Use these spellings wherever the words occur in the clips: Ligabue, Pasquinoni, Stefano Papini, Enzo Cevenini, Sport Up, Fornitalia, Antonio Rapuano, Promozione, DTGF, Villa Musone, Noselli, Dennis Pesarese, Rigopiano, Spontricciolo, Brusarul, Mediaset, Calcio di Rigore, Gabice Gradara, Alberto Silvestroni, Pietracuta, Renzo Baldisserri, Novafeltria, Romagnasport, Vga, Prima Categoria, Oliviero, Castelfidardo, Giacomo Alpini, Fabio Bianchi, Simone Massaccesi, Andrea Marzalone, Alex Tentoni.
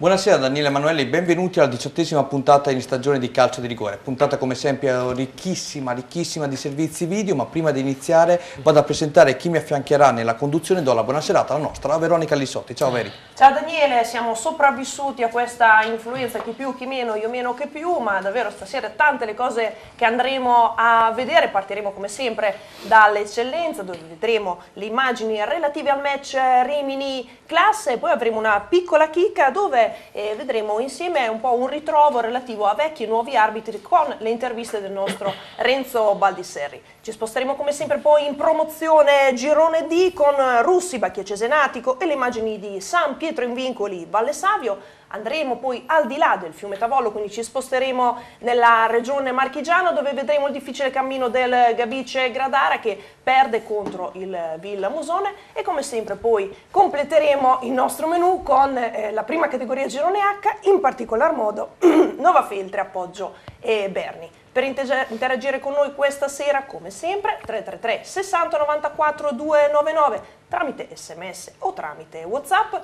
Buonasera Daniele Emanuele, benvenuti alla 18ª puntata in stagione di Calcio di Rigore. Puntata come sempre ricchissima di servizi video, ma prima di iniziare vado a presentare chi mi affiancherà nella conduzione e do la buona serata alla nostra Veronica Lisotti. Ciao Veri. Ciao Daniele, siamo sopravvissuti a questa influenza, chi più chi meno, io meno che più, ma davvero stasera tante le cose che andremo a vedere. Partiremo come sempre dall'eccellenza, dove vedremo le immagini relative al match Rimini-Classe e poi avremo una piccola chicca dove vedremo insieme un po' un ritrovo relativo a vecchi e nuovi arbitri con le interviste del nostro Renzo Baldisserri. Ci sposteremo come sempre poi in promozione Girone D con Russi, Bacchia Cesenatico e le immagini di San Pietro in Vincoli, Valle Savio. Andremo poi al di là del fiume Tavollo, quindi ci sposteremo nella regione marchigiana dove vedremo il difficile cammino del Gabice Gradara che perde contro il Villa Musone e come sempre poi completeremo il nostro menù con la prima categoria Girone H, in particolar modo Nova Feltre, Appoggio e Berni. Per interagire con noi questa sera, come sempre, 333 60 94 299 tramite SMS o tramite WhatsApp.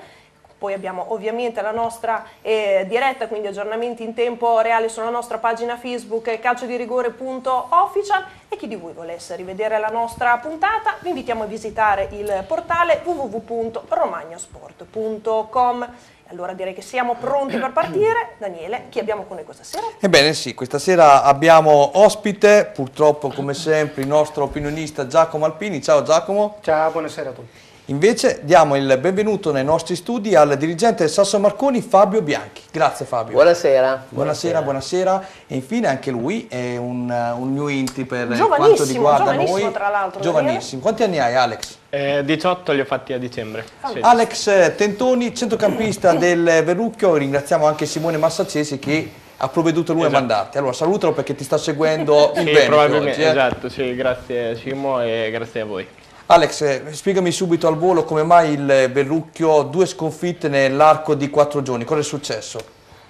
Poi abbiamo ovviamente la nostra diretta, quindi aggiornamenti in tempo reale sulla nostra pagina Facebook calciodirigore.official e chi di voi volesse rivedere la nostra puntata vi invitiamo a visitare il portale www.romagnosport.com. Allora direi che siamo pronti per partire. Daniele, chi abbiamo con noi questa sera? Ebbene sì, questa sera abbiamo ospite, purtroppo come sempre, il nostro opinionista Giacomo Alpini. Ciao Giacomo. Ciao, buonasera a tutti. Invece diamo il benvenuto nei nostri studi al dirigente del Sasso Marconi, Fabio Bianchi. Grazie Fabio. Buonasera. Buonasera, buonasera. E infine anche lui è un new entry per quanto riguarda noi. Tra l'altro. Giovanissimo. Quanti anni hai Alex? 18 li ho fatti a dicembre. Alex Tentoni, centrocampista del Verrucchio. Ringraziamo anche Simone Massaccesi che ha provveduto lui a mandarti. Allora salutalo perché ti sta seguendo in Veneto oggi. Esatto, sì, grazie Simo e grazie a voi. Alex, spiegami subito al volo come mai il Verrucchio, 2 sconfitte nell'arco di 4 giorni, cosa è successo?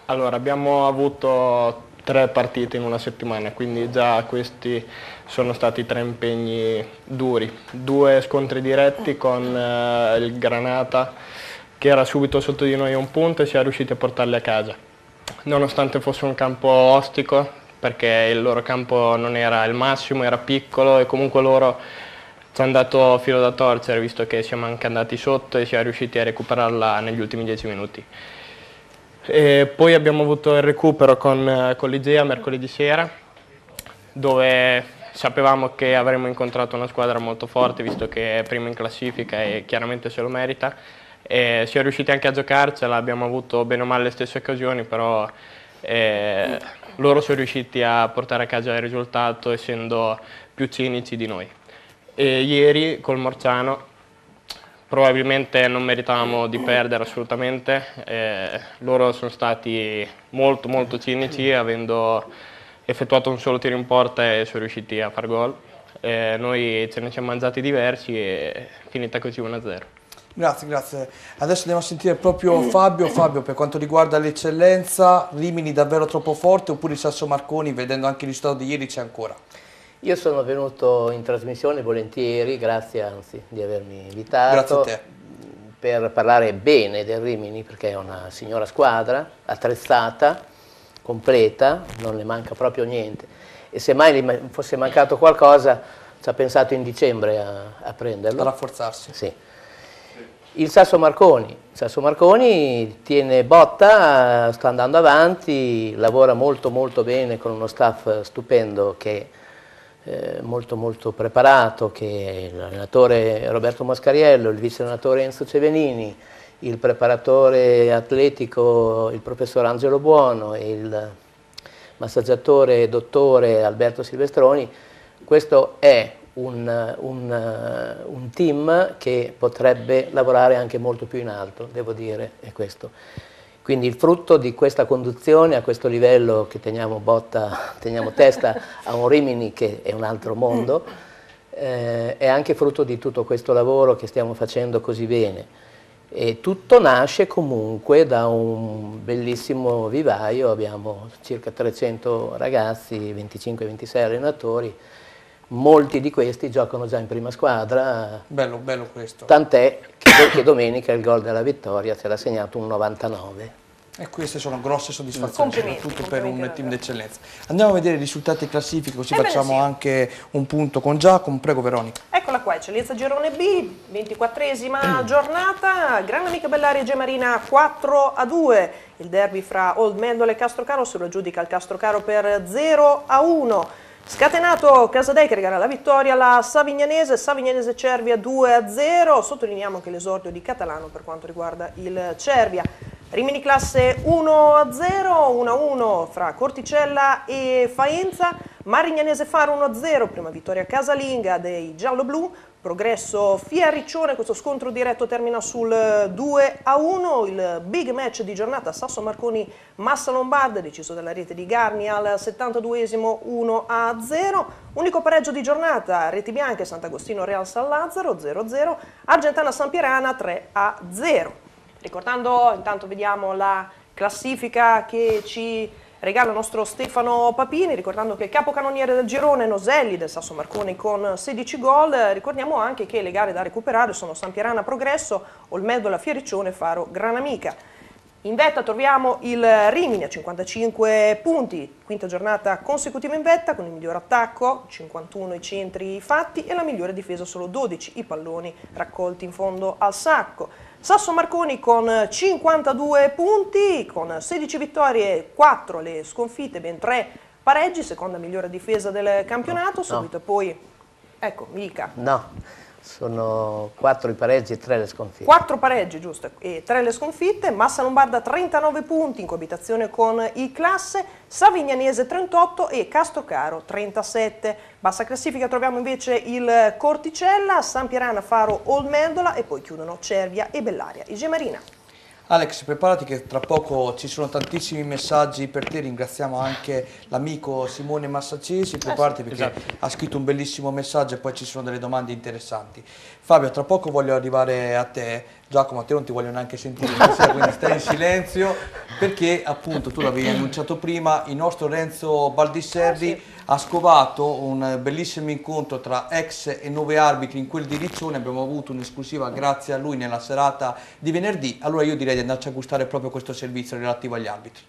Allora, abbiamo avuto 3 partite in una settimana, quindi già questi sono stati 3 impegni duri. 2 scontri diretti con il Granata, che era subito sotto di noi 1 punto e si è riusciti a portarli a casa. Nonostante fosse un campo ostico, perché il loro campo non era il massimo, era piccolo e comunque loro ci hanno dato filo da torcere, visto che siamo anche andati sotto e siamo riusciti a recuperarla negli ultimi 10 minuti. E poi abbiamo avuto il recupero con l'Igea mercoledì sera, dove sapevamo che avremmo incontrato una squadra molto forte, visto che è prima in classifica e chiaramente se lo merita. E siamo riusciti anche a giocarcela, abbiamo avuto bene o male le stesse occasioni, però loro sono riusciti a portare a casa il risultato essendo più cinici di noi. E ieri col Morciano probabilmente non meritavamo di perdere assolutamente, loro sono stati molto cinici, avendo effettuato un solo tiro in porta e sono riusciti a far gol, noi ce ne siamo mangiati diversi e finita così 1-0. Grazie, grazie. Adesso andiamo a sentire proprio Fabio. Fabio, per quanto riguarda l'eccellenza, Rimini davvero troppo forte oppure il Sasso Marconi, vedendo anche il risultato di ieri, c'è ancora? Io sono venuto in trasmissione volentieri, grazie anzi di avermi invitato, grazie a te, per parlare bene del Rimini, perché è una signora squadra, attrezzata, completa, non le manca proprio niente. E se mai le fosse mancato qualcosa, ci ha pensato in dicembre a prenderlo. A rafforzarsi. Sì. Il Sasso Marconi. Il Sasso Marconi tiene botta, sta andando avanti, lavora molto bene con uno staff stupendo che molto preparato, che è l'allenatore Roberto Moscariello, il vice allenatore Enzo Cevenini, il preparatore atletico il professor Angelo Buono e il massaggiatore dottore Alberto Silvestroni. Questo è un team che potrebbe lavorare anche molto più in alto, devo dire, è questo. Quindi il frutto di questa conduzione a questo livello, che teniamo testa a un Rimini che è un altro mondo, è anche frutto di tutto questo lavoro che stiamo facendo così bene. E tutto nasce comunque da un bellissimo vivaio, abbiamo circa 300 ragazzi, 25-26 allenatori, molti di questi giocano già in prima squadra. Bello, bello questo. Tant'è che domenica il gol della vittoria ce l'ha segnato un 99. E queste sono grosse soddisfazioni, soprattutto per un team d'eccellenza. Andiamo a vedere i risultati classifici, così facciamo anche un punto con Giacomo. Prego Veronica. Eccola qua, eccellenza Girone B, 24esima giornata, Gran Amica Bellaria e Gemarina 4-2. Il derby fra Old Mendole e Castrocaro se lo aggiudica il Castrocaro per 0-1. Scatenato Casadei che regala la vittoria alla Savignanese, Savignanese Cervia 2-0. Sottolineiamo anche l'esordio di Catalano per quanto riguarda il Cervia. Rimini classe 1-0, 1-1 fra Corticella e Faenza, Marignanese Faro 1-0, prima vittoria casalinga dei gialloblu, Progresso Fiariccione, questo scontro diretto termina sul 2-1, il big match di giornata Sasso Marconi Massa Lombarda, deciso dalla rete di Garni al 72esimo 1-0, unico pareggio di giornata Reti Bianche Sant'Agostino Real San Lazzaro 0-0, Argentana San Pierana 3-0. Ricordando, intanto vediamo la classifica che ci regala il nostro Stefano Papini, ricordando che il capocannoniere del girone Noselli del Sasso Marconi con 16 gol, ricordiamo anche che le gare da recuperare sono San Pierana Progresso, Olmedola Fiericcione, Faro Gran Amica. In vetta troviamo il Rimini a 55 punti, quinta giornata consecutiva in vetta con il miglior attacco, 51 i centri fatti e la migliore difesa solo 12, i palloni raccolti in fondo al sacco. Sasso Marconi con 52 punti, con 16 vittorie, 4 le sconfitte, ben 3 pareggi, seconda migliore difesa del campionato, seguito poi, ecco, mi dica. No, sono 4 i pareggi e 3 le sconfitte. 4 pareggi, giusto, e 3 le sconfitte, Massa Lombarda 39 punti in coabitazione con i classe, Savignanese 38 e Castrocaro 37. Bassa classifica troviamo invece il Corticella, San Pierana, Faro, Olmendola e poi chiudono Cervia e Bellaria e Gemarina. Alex, preparati che tra poco ci sono tantissimi messaggi per te, ringraziamo anche l'amico Simone Massaccesi, preparati perché ha scritto un bellissimo messaggio e poi ci sono delle domande interessanti. Fabio, tra poco voglio arrivare a te, Giacomo, a te non ti voglio neanche sentire, quindi stai in silenzio, perché appunto tu l'avevi annunciato prima, il nostro Renzo Baldisserri ha scovato un bellissimo incontro tra ex e nuovi arbitri in quel di Riccione, abbiamo avuto un'esclusiva grazie a lui nella serata di venerdì, allora io direi di andarci a gustare proprio questo servizio relativo agli arbitri.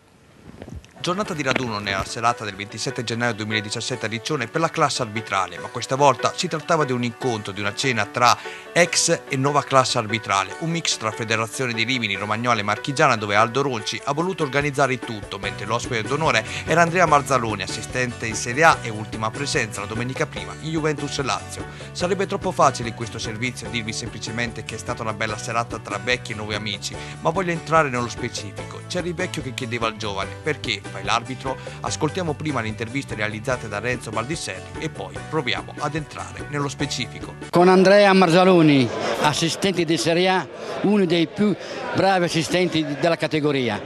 Giornata di raduno nella serata del 27 gennaio 2017 a Riccione per la classe arbitrale, ma questa volta si trattava di un incontro, di una cena tra ex e nuova classe arbitrale, un mix tra Federazione di Rimini, Romagnola e Marchigiana, dove Aldo Ronci ha voluto organizzare il tutto, mentre l'ospite d'onore era Andrea Marzalone, assistente in Serie A e ultima presenza la domenica prima in Juventus Lazio. Sarebbe troppo facile in questo servizio dirvi semplicemente che è stata una bella serata tra vecchi e nuovi amici, ma voglio entrare nello specifico. C'era il vecchio che chiedeva al giovane perché l'arbitro, ascoltiamo prima le interviste realizzate da Renzo Baldisserri e poi proviamo ad entrare nello specifico. Con Andrea Marzaloni, assistente di Serie A, uno dei più bravi assistenti della categoria.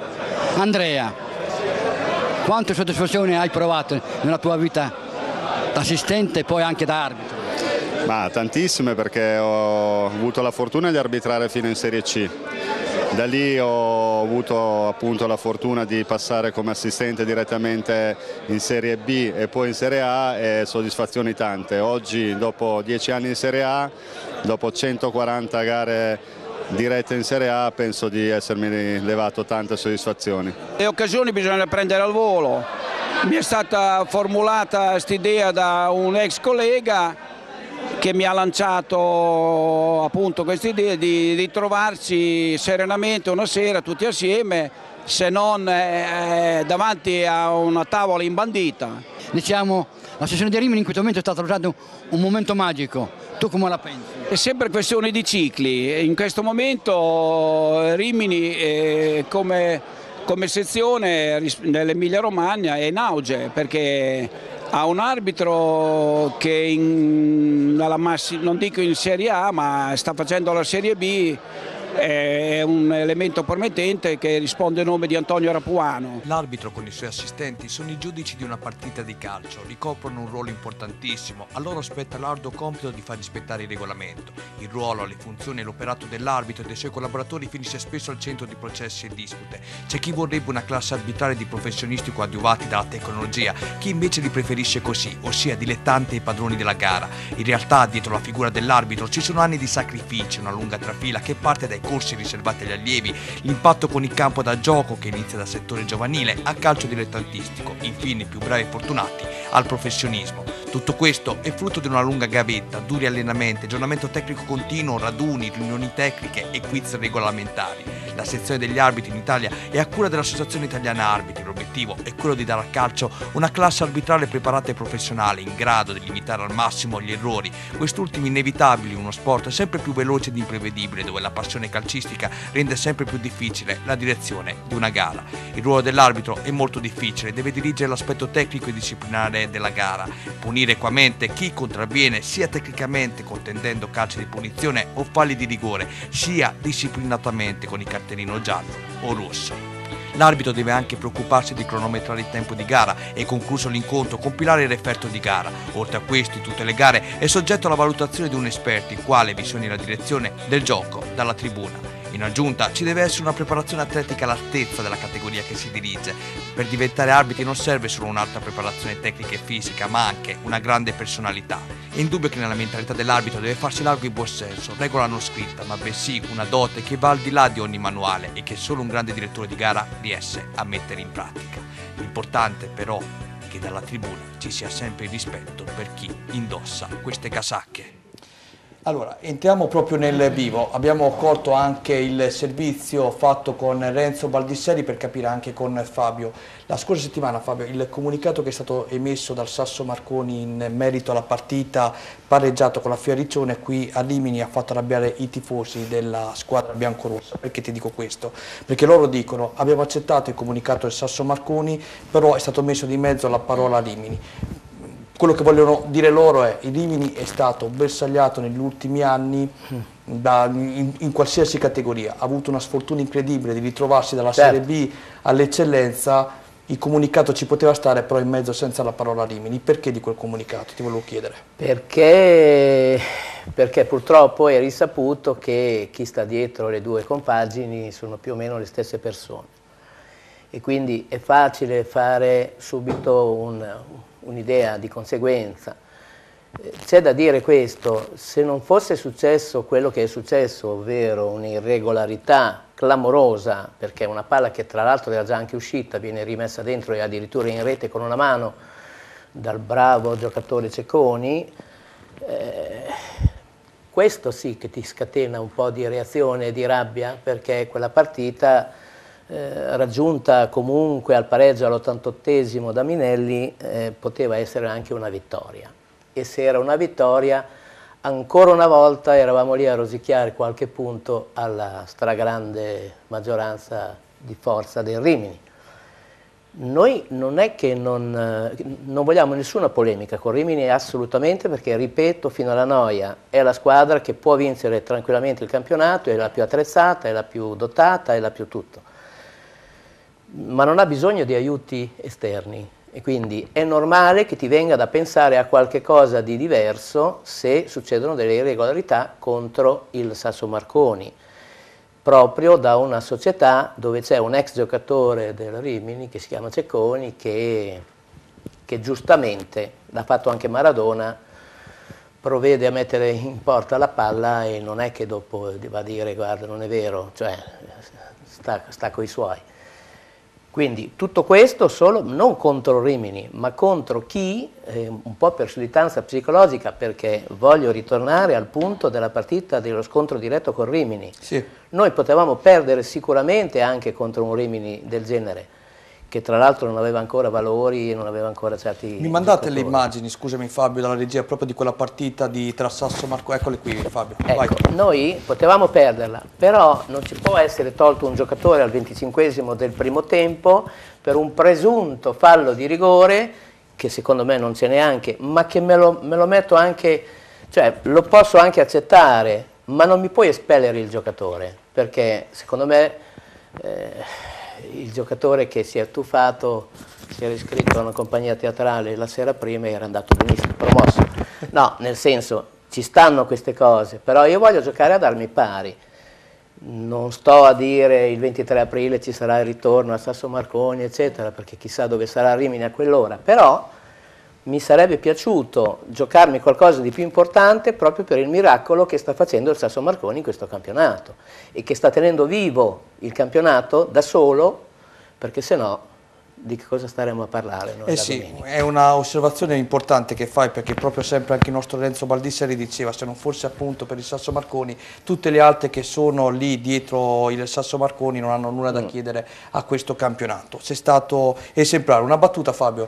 Andrea, quanta soddisfazione hai provato nella tua vita da assistente e poi anche da arbitro? Ma tantissime, perché ho avuto la fortuna di arbitrare fino in Serie C. Da lì ho avuto appunto la fortuna di passare come assistente direttamente in Serie B e poi in Serie A, e soddisfazioni tante. Oggi, dopo 10 anni in Serie A, dopo 140 gare dirette in Serie A, penso di essermi levato tante soddisfazioni. Le occasioni bisogna prendere al volo. Mi è stata formulata quest'idea da un ex collega che mi ha lanciato appunto questa idea di trovarci serenamente una sera tutti assieme, se non davanti a una tavola imbandita. Diciamo, la sessione di Rimini in questo momento è stato usato un momento magico, tu come la pensi? È sempre questione di cicli, in questo momento Rimini come sezione nell'Emilia Romagna è in auge, perché ha un arbitro che non dico in Serie A, ma sta facendo la Serie B, è un elemento promettente che risponde al nome di Antonio Rapuano. L'arbitro con i suoi assistenti sono i giudici di una partita di calcio, ricoprono un ruolo importantissimo, a loro spetta l'arduo compito di far rispettare il regolamento. Il ruolo, le funzioni e l'operato dell'arbitro e dei suoi collaboratori finisce spesso al centro di processi e dispute. C'è chi vorrebbe una classe arbitrale di professionisti coadiuvati dalla tecnologia, chi invece li preferisce così, ossia dilettanti e padroni della gara. In realtà dietro la figura dell'arbitro ci sono anni di sacrifici, una lunga trafila che parte dai ai corsi riservati agli allievi, l'impatto con il campo da gioco che inizia dal settore giovanile al calcio dilettantistico, infine i più bravi e fortunati al professionismo. Tutto questo è frutto di una lunga gavetta, duri allenamenti, aggiornamento tecnico continuo, raduni, riunioni tecniche e quiz regolamentari. La sezione degli arbitri in Italia è a cura dell'Associazione Italiana Arbitri. L'obiettivo è quello di dare al calcio una classe arbitrale preparata e professionale, in grado di limitare al massimo gli errori, quest'ultimi inevitabili in uno sport sempre più veloce ed imprevedibile, dove la passione calcistica rende sempre più difficile la direzione di una gara. Il ruolo dell'arbitro è molto difficile, deve dirigere l'aspetto tecnico e disciplinare della gara, punire equamente chi contravviene sia tecnicamente contendendo calci di punizione o falli di rigore, sia disciplinatamente con il cartellino giallo o rosso. L'arbitro deve anche preoccuparsi di cronometrare il tempo di gara e, concluso l'incontro, compilare il referto di gara. Oltre a questo, in tutte le gare è soggetto alla valutazione di un esperto, il quale visioni la direzione del gioco dalla tribuna. In aggiunta ci deve essere una preparazione atletica all'altezza della categoria che si dirige. Per diventare arbitri non serve solo un'alta preparazione tecnica e fisica, ma anche una grande personalità. È indubbio che nella mentalità dell'arbitro deve farsi largo il buon senso, regola non scritta, ma bensì una dote che va al di là di ogni manuale e che solo un grande direttore di gara riesce a mettere in pratica. L'importante però è che dalla tribuna ci sia sempre il rispetto per chi indossa queste casacche. Allora, entriamo proprio nel vivo. Abbiamo colto anche il servizio fatto con Renzo Baldisserri per capire anche con Fabio. La scorsa settimana, Fabio, il comunicato che è stato emesso dal Sasso Marconi in merito alla partita pareggiata con la Fioricione qui a Rimini ha fatto arrabbiare i tifosi della squadra biancorossa. Perché ti dico questo? Perché loro dicono: abbiamo accettato il comunicato del Sasso Marconi, però è stato messo di mezzo la parola Rimini. Quello che vogliono dire loro è che Rimini è stato bersagliato negli ultimi anni in qualsiasi categoria, ha avuto una sfortuna incredibile di ritrovarsi dalla Serie B all'eccellenza, il comunicato ci poteva stare però in mezzo senza la parola Rimini. Perché di quel comunicato? Ti volevo chiedere. Perché purtroppo è risaputo che chi sta dietro le due compagini sono più o meno le stesse persone e quindi è facile fare subito un'idea di conseguenza. C'è da dire questo: se non fosse successo quello che è successo, ovvero un'irregolarità clamorosa, perché una palla che tra l'altro era già anche uscita viene rimessa dentro e addirittura in rete con una mano dal bravo giocatore Cecconi, questo sì che ti scatena un po' di reazione e di rabbia, perché quella partita raggiunta comunque al pareggio all'88esimo da Minelli poteva essere anche una vittoria, e se era una vittoria ancora una volta eravamo lì a rosicchiare qualche punto alla stragrande maggioranza di forza del Rimini. Noi non è che non vogliamo nessuna polemica con Rimini, assolutamente, perché ripeto fino alla noia, è la squadra che può vincere tranquillamente il campionato, è la più attrezzata, è la più dotata, è la più tutto, ma non ha bisogno di aiuti esterni e quindi è normale che ti venga da pensare a qualche cosa di diverso se succedono delle irregolarità contro il Sasso Marconi, proprio da una società dove c'è un ex giocatore del Rimini che si chiama Cecconi che giustamente, l'ha fatto anche Maradona, provvede a mettere in porta la palla e non è che dopo va a dire guarda non è vero, cioè sta coi suoi. Quindi tutto questo solo non contro Rimini, ma contro chi, un po' per sudditanza psicologica, perché voglio ritornare al punto della partita dello scontro diretto con Rimini. Sì. Noi potevamo perdere sicuramente anche contro un Rimini del genere, che tra l'altro non aveva ancora valori e non aveva ancora certi... Mi mandate le immagini, scusami Fabio, dalla regia, proprio di quella partita di Trassasso Marco, eccole qui Fabio. Ecco, vai. Noi potevamo perderla, però non ci può essere tolto un giocatore al 25esimo del primo tempo per un presunto fallo di rigore, che secondo me non c'è neanche, ma che me lo metto anche, cioè lo posso anche accettare, ma non mi puoi espellere il giocatore, perché secondo me... il giocatore che si è tuffato, si era iscritto a una compagnia teatrale la sera prima e era andato benissimo, promosso. No, nel senso, ci stanno queste cose, però io voglio giocare ad armi pari. Non sto a dire il 23 aprile ci sarà il ritorno a Sasso Marconi, eccetera, perché chissà dove sarà Rimini a quell'ora, però mi sarebbe piaciuto giocarmi qualcosa di più importante proprio per il miracolo che sta facendo il Sasso Marconi in questo campionato e che sta tenendo vivo il campionato da solo, perché sennò di che cosa staremo a parlare noi? Eh sì, domenica. È una osservazione importante che fai, perché proprio sempre anche il nostro Renzo Baldisserri diceva: se non fosse appunto per il Sasso Marconi, tutte le altre che sono lì dietro il Sasso Marconi non hanno nulla da chiedere a questo campionato. Sei stato esemplare. Una battuta, Fabio.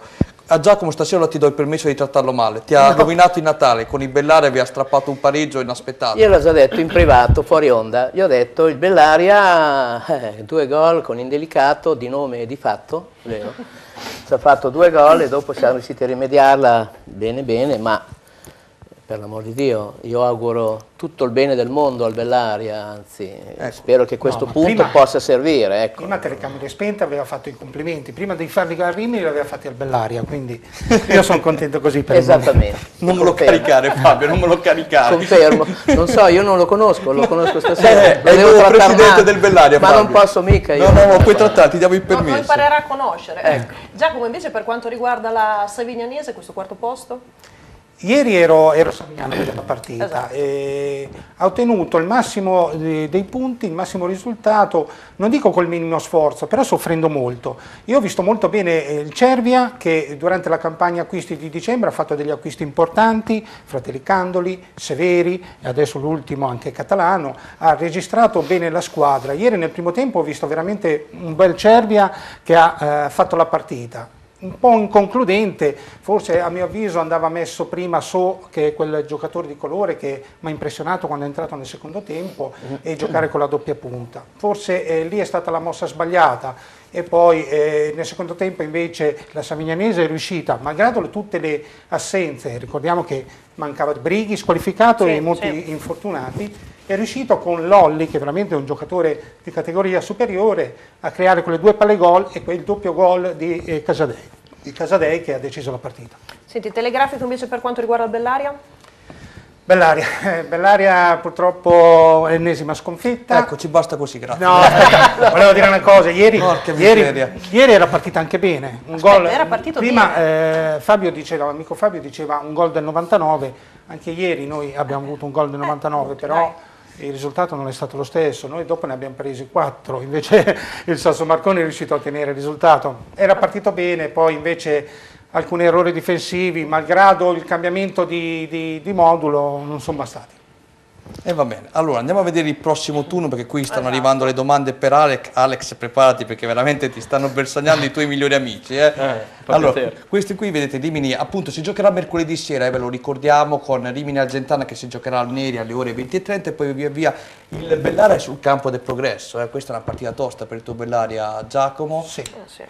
A Giacomo stasera ti do il permesso di trattarlo male, ti ha rovinato il Natale, con il Bellaria vi ha strappato un pareggio inaspettato. Io l'ho già detto in privato, fuori onda, gli ho detto il Bellaria, 2 gol con Indelicato, di nome e di fatto, vero? Ci ha fatto 2 gol e dopo siamo riusciti a rimediarla bene bene, ma per l'amor di Dio, io auguro tutto il bene del mondo al Bellaria, anzi, ecco, spero che questo punto prima, possa servire. Ecco. Prima telecamere spente aveva fatto i complimenti, prima di farli a Rimini li aveva fatti al Bellaria, quindi io sono contento così per esattamente. Non me lo caricare, Fabio, non me lo caricare. Confermo, non so, io non lo conosco stasera. Lo devo il presidente male, del Bellaria, ma Fabio. Non posso mica io. No, puoi trattarti, ti diamo il permesso. No, lo imparerà a conoscere. Ecco. Giacomo, invece, per quanto riguarda la Savignanese, questo quarto posto? Ieri ero Savignano per la partita, esatto. E ha ottenuto il massimo dei punti, il massimo risultato, non dico col minimo sforzo, però soffrendo molto. Io ho visto molto bene il Cervia, che durante la campagna acquisti di dicembre ha fatto degli acquisti importanti, Fratelli Candoli, Severi, e adesso l'ultimo anche Catalano, ha registrato bene la squadra. Ieri nel primo tempo ho visto veramente un bel Cervia che ha fatto la partita. Un po' inconcludente, forse a mio avviso andava messo prima So, che è quel giocatore di colore che mi ha impressionato quando è entrato nel secondo tempo, e giocare con la doppia punta. Forse lì è stata la mossa sbagliata. E poi nel secondo tempo invece la Savignanese è riuscita, malgrado tutte le assenze, ricordiamo che mancava Brighi squalificato, sì, e molti infortunati, è riuscito con Lolli, che veramente è un giocatore di categoria superiore, a creare quelle 2 palle gol e quel doppio gol di Casadei che ha deciso la partita. Senti, telegrafico invece per quanto riguarda il Bellaria? Bellaria purtroppo è l'ennesima sconfitta. Ecco, ci basta così, grazie. No, aspetta, volevo dire una cosa, ieri era partita anche bene. Un gol, era partito prima bene. Fabio diceva, l'amico Fabio diceva un gol del 99, anche ieri noi abbiamo avuto un gol del 99, però il risultato non è stato lo stesso, noi dopo ne abbiamo presi 4, invece il Sasso Marconi è riuscito a ottenere il risultato. Era partito bene, poi invece alcuni errori difensivi, malgrado il cambiamento di modulo, non sono bastati. E va bene, allora andiamo a vedere il prossimo turno, perché qui stanno arrivando le domande per Alex. Alex, preparati, perché veramente ti stanno bersagliando i tuoi migliori amici. Allora, questi qui, vedete, Rimini appunto si giocherà mercoledì sera, ve lo ricordiamo, con Rimini Argentana che si giocherà al Neri alle ore 20:30 e poi via via il Bellaria sul campo del Progresso. Questa è una partita tosta per il tuo Bellaria, Giacomo. Sì.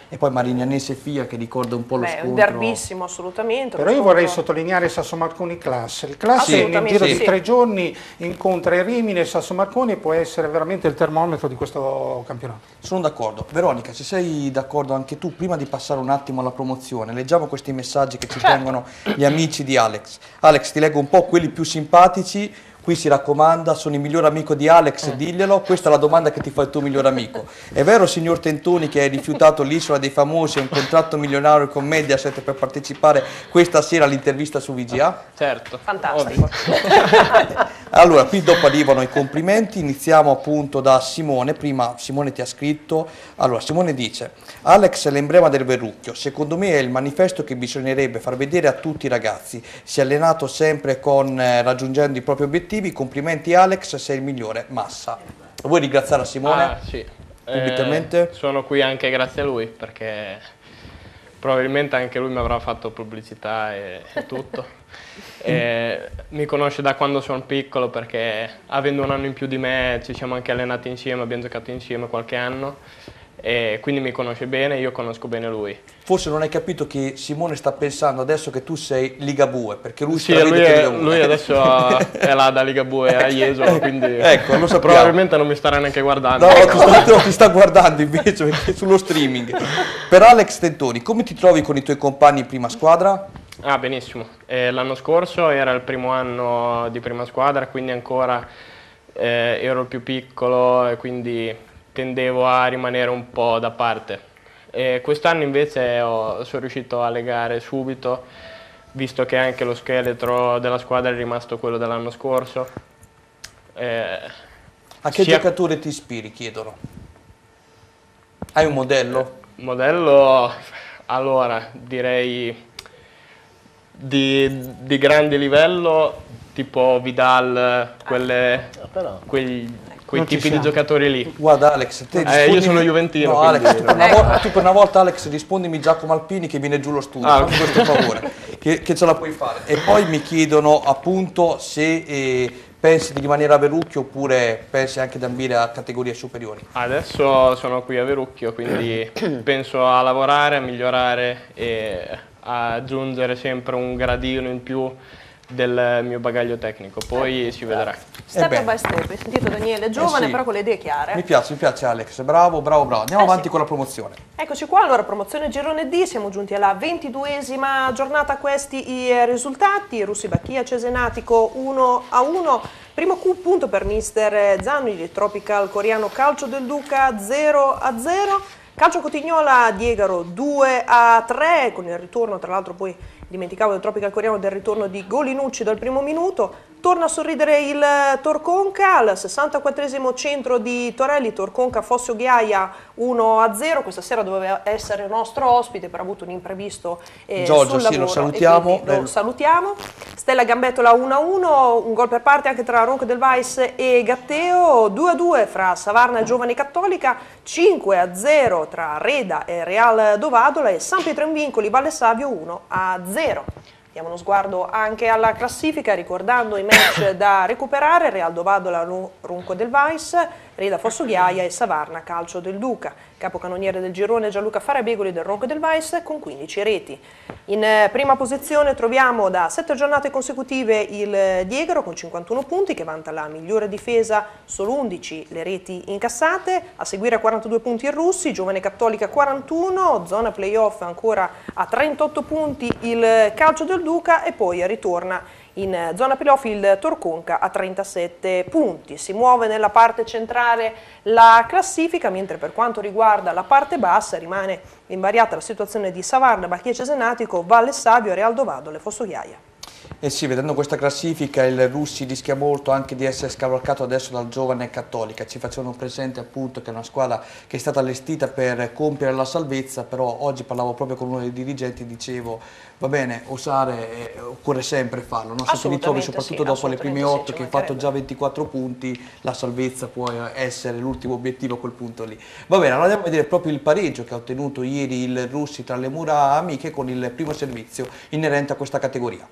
E poi Marignanese Fia, che ricorda un po' lo scontro. È un derbissimo, assolutamente. Però io vorrei sottolineare Sasso Marconi Classe. Il Classe nel giro di 3 giorni incontra il Rimini e il Sasso Marconi, può essere veramente il termometro di questo campionato. Sono d'accordo. Veronica, ci sei d'accordo anche tu? Prima di passare un attimo alla promozione, leggiamo questi messaggi che ci tengono gli amici di Alex. Alex, ti leggo un po' quelli più simpatici. Qui si raccomanda, sono il miglior amico di Alex, diglielo, questa è la domanda che ti fa il tuo miglior amico. È vero, signor Tentoni, che hai rifiutato l'Isola dei Famosi e un contratto milionario con Mediaset per partecipare questa sera all'intervista su VGA? Certo. Fantastico. Allora, qui dopo arrivano i complimenti, iniziamo appunto da Simone. Prima Simone ti ha scritto, allora Simone dice: Alex è l'emblema del Verrucchio, secondo me è il manifesto che bisognerebbe far vedere a tutti i ragazzi, si è allenato sempre con, raggiungendo i propri obiettivi. Complimenti Alex, sei il migliore, Massa. Vuoi ringraziare a Simone? Sì, pubblicamente? Sono qui anche grazie a lui, perché probabilmente anche lui mi avrà fatto pubblicità e tutto. Mi conosce da quando sono piccolo, perché avendo un anno in più di me ci siamo anche allenati insieme, abbiamo giocato insieme qualche anno. E quindi mi conosce bene, io conosco bene lui. Forse non hai capito che Simone sta pensando adesso che tu sei Ligabue, perché lui lui adesso è là da Ligabue a Jesolo, quindi ecco, lo saprò. Probabilmente non mi starà neanche guardando. No, ti sta guardando invece, perché sullo streaming. Per Alex Tentoni, come ti trovi con i tuoi compagni in prima squadra? Benissimo, l'anno scorso era il primo anno di prima squadra, quindi ancora ero il più piccolo e quindi tendevo a rimanere un po' da parte. Quest'anno invece sono riuscito a legare subito visto che anche lo scheletro della squadra è rimasto quello dell'anno scorso. A che giocatore ti ispiri, chiedono? Hai un modello? Modello, allora, direi di grande livello, tipo Vidal, quei tipi di giocatori lì. Guarda Alex, te rispondimi... io sono juventino. No, Alex, tu per una volta Alex rispondimi Giacomo Alpini che viene giù lo studio, fammi questo favore, che ce la puoi fare. E poi mi chiedono appunto se pensi di rimanere a Verucchio oppure pensi anche di ambire a categorie superiori. Adesso sono qui a Verucchio, quindi penso a lavorare, a migliorare e a aggiungere sempre un gradino in più del mio bagaglio tecnico, poi si vedrà. Step by step, hai sentito Daniele, giovane però con le idee chiare. Mi piace Alex, bravo, bravo, bravo. Andiamo avanti con la promozione. Eccoci qua, allora promozione girone D, siamo giunti alla 22ª giornata, questi i risultati, Russi Bacchia, Cesenatico 1-1, primo punto per mister Zanni di Tropical Coreano, Calcio del Duca 0-0. Calcio Cotignola, Diegaro 2-3, con il ritorno, tra l'altro poi dimenticavo del Tropical Coreano, del ritorno di Golinucci dal primo minuto. Torna a sorridere il Torconca al 64esimo centro di Torelli, Torconca Fossio Ghiaia 1-0, questa sera doveva essere il nostro ospite, però ha avuto un imprevisto Giorgio, sul lavoro, lo salutiamo. Lo salutiamo. Stella Gambettola 1-1, un gol per parte anche tra Ronco del Vice e Gatteo, 2-2 fra Savarna e Giovane Cattolica, 5-0. Tra Reda e Real Dovadola e San Pietro in Vincoli, Valle Savio 1-0. Diamo uno sguardo anche alla classifica ricordando i match da recuperare: Real Dovadola, Runco del Vais, Reda Fossoghiaia e Savarna Calcio del Duca. Capocannoniere del girone Gianluca Farabegoli del Ronco del Vais con 15 reti. In prima posizione troviamo da 7 giornate consecutive il Diegaro con 51 punti che vanta la migliore difesa, solo 11 le reti incassate, a seguire a 42 punti il Russi, Giovane Cattolica 41, zona playoff ancora a 38 punti il Calcio del Duca e poi ritorna in zona playoff il Torconca a 37 punti. Si muove nella parte centrale la classifica, mentre per quanto riguarda la parte bassa rimane invariata la situazione di Savarna, Bacchia Cesenatico, Valle Savio, Real Dovadole, Fossoghiaia. E sì, vedendo questa classifica il Russi rischia molto anche di essere scavalcato adesso dal Giovane Cattolica. Ci facevano presente appunto che è una squadra che è stata allestita per compiere la salvezza, però oggi parlavo proprio con uno dei dirigenti e dicevo va bene, osare occorre sempre farlo, non so se ti ritrovi soprattutto dopo le prime 8 che hai fatto già 24 punti, la salvezza può essere l'ultimo obiettivo a quel punto lì. Va bene, allora andiamo a vedere proprio il pareggio che ha ottenuto ieri il Russi tra le mura amiche con il primo servizio inerente a questa categoria.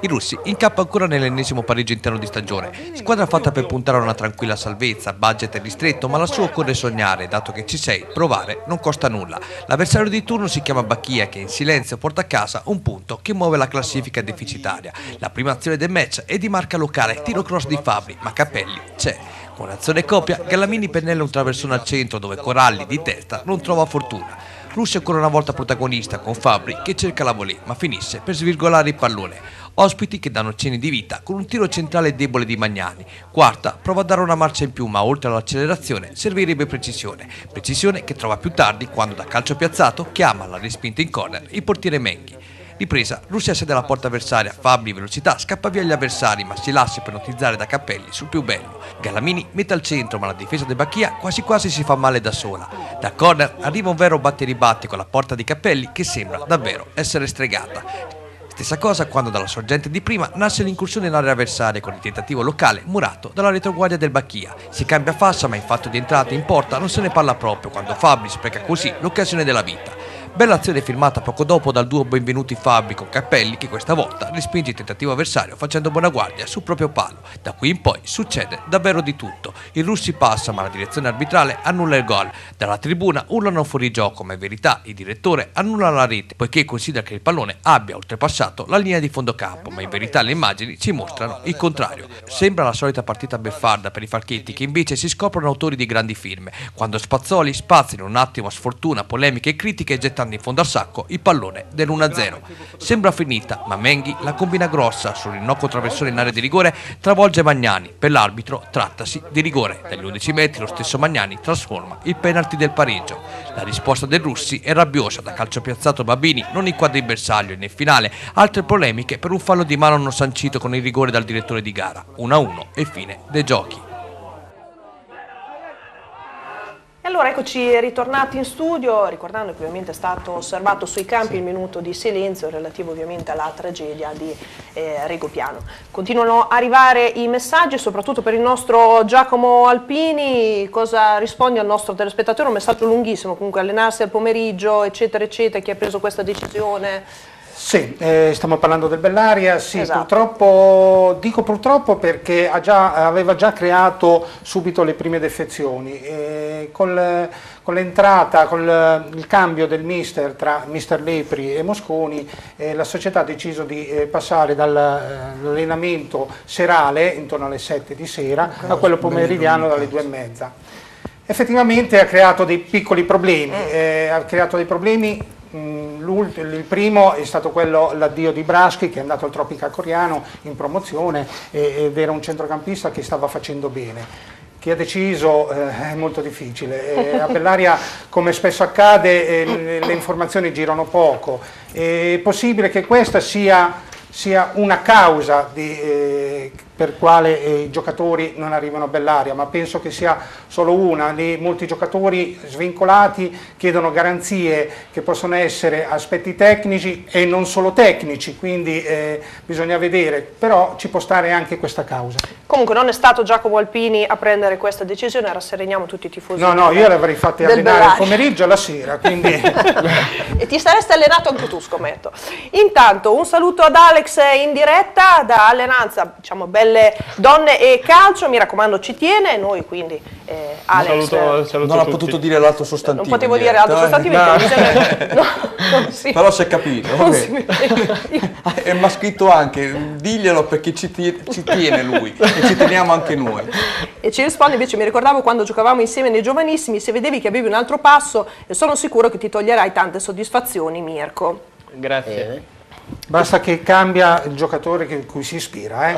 I russi in campo ancora nell'ennesimo pareggio interno di stagione, squadra fatta per puntare a una tranquilla salvezza, budget è ristretto ma lassù occorre sognare, dato che ci sei, provare non costa nulla. L'avversario di turno si chiama Bacchia che in silenzio porta a casa un punto che muove la classifica deficitaria. La prima azione del match è di marca locale, tiro cross di Fabri, ma Capelli c'è. Con azione coppia Gallamini pennella un traversone al centro dove Coralli di testa non trova fortuna. Russi ancora una volta protagonista con Fabri che cerca la volée ma finisce per svirgolare il pallone. Ospiti che danno cenni di vita con un tiro centrale debole di Magnani. Quarta prova a dare una marcia in più ma oltre all'accelerazione servirebbe precisione. Precisione che trova più tardi quando da calcio piazzato chiama alla respinta in corner il portiere Menghi. Ripresa, Russia sede alla porta avversaria, Fabri velocità scappa via gli avversari ma si lascia ipnotizzare da Capelli sul più bello. Gallamini mette al centro ma la difesa di Bacchia quasi quasi si fa male da sola. Da corner arriva un vero batte ribatti con la porta di Capelli che sembra davvero essere stregata. Stessa cosa quando dalla sorgente di prima nasce l'incursione in area avversaria con il tentativo locale murato dalla retroguardia del Bacchia. Si cambia fascia ma in fatto di entrata in porta non se ne parla proprio quando Fabri spreca così l'occasione della vita. Bella azione filmata poco dopo dal duo Benvenuti Fabri con Capelli che questa volta respinge il tentativo avversario facendo buona guardia sul proprio palo. Da qui in poi succede davvero di tutto. Il Russi passa ma la direzione arbitrale annulla il gol. Dalla tribuna urlano fuori gioco ma in verità il direttore annulla la rete poiché considera che il pallone abbia oltrepassato la linea di fondocampo, ma in verità le immagini ci mostrano il contrario. Sembra la solita partita beffarda per i falchetti che invece si scoprono autori di grandi firme, quando Spazzoli spazza in un attimo a sfortuna, polemiche e critiche gettando Garni infonda al sacco il pallone dell'1-0. Sembra finita, ma Menghi la combina grossa sull'innocco traversone in area di rigore, travolge Magnani. Per l'arbitro trattasi di rigore. Dagli 11 metri lo stesso Magnani trasforma il penalty del pareggio. La risposta dei russi è rabbiosa, da calcio piazzato Babini non inquadra il bersaglio e nel finale altre polemiche per un fallo di mano non sancito con il rigore dal direttore di gara. 1-1 e fine dei giochi. Allora eccoci ritornati in studio, ricordando che ovviamente è stato osservato sui campi il minuto di silenzio relativo ovviamente alla tragedia di Rigopiano. Continuano a arrivare i messaggi, soprattutto per il nostro Giacomo Alpini. Cosa rispondi al nostro telespettatore? Un messaggio lunghissimo, comunque allenarsi al pomeriggio, eccetera, eccetera, chi ha preso questa decisione? Sì, stiamo parlando del Bellaria, sì, esatto. Purtroppo, dico purtroppo perché aveva già creato subito le prime defezioni, con l'entrata, con il cambio del mister tra mister Lepri e Mosconi, la società ha deciso di passare dall'allenamento serale intorno alle 7 di sera a quello pomeridiano dalle 2:30. Effettivamente ha creato dei piccoli problemi, il primo è stato quello, l'addio di Braschi, che è andato al Tropica Coriano in promozione ed era un centrocampista che stava facendo bene. Chi ha deciso è molto difficile, a Bellaria, come spesso accade, le informazioni girano poco, è possibile che questa sia una causa per quale i giocatori non arrivano a Bellaria, ma penso che sia solo una. Molti giocatori svincolati chiedono garanzie che possono essere aspetti tecnici e non solo tecnici, quindi bisogna vedere, però ci può stare anche questa causa. Comunque non è stato Giacomo Alpini a prendere questa decisione, rassereniamo tutti i tifosi. No, io l'avrei fatta allenare il pomeriggio alla sera, quindi... E ti saresti allenato anche tu, scommetto. Intanto un saluto ad Alex in diretta da Allenanza, diciamo bella donne e calcio, mi raccomando, ci tiene noi, quindi Alex saluto non ha potuto dire l'altro sostantivo, non potevo dire l'altro sostantivo, però si è capito, okay. E mi ha scritto anche diglielo perché ci tiene lui e ci teniamo anche noi. E ci risponde invece: mi ricordavo quando giocavamo insieme nei giovanissimi, se vedevi che avevi un altro passo e sono sicuro che ti toglierai tante soddisfazioni, Mirko. Grazie. Basta che cambia il giocatore cui si ispira,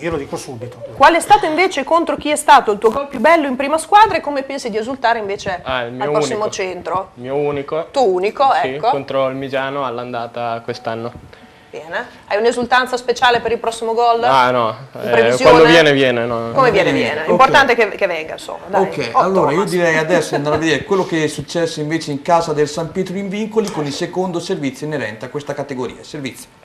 io lo dico subito. Qual è stato invece, contro chi è stato il tuo gol più bello in prima squadra, e come pensi di esultare invece al prossimo centro? Il mio unico. Tu unico, sì, ecco. Contro il Migiano all'andata quest'anno. Bene. Hai un'esultanza speciale per il prossimo gol? Ah no, quando viene. No. Come viene. L'importante è che venga, insomma. Dai. Ok, allora io direi adesso andare a vedere quello che è successo invece in casa del San Pietro in Vincoli con il secondo servizio inerente a questa categoria. Servizio.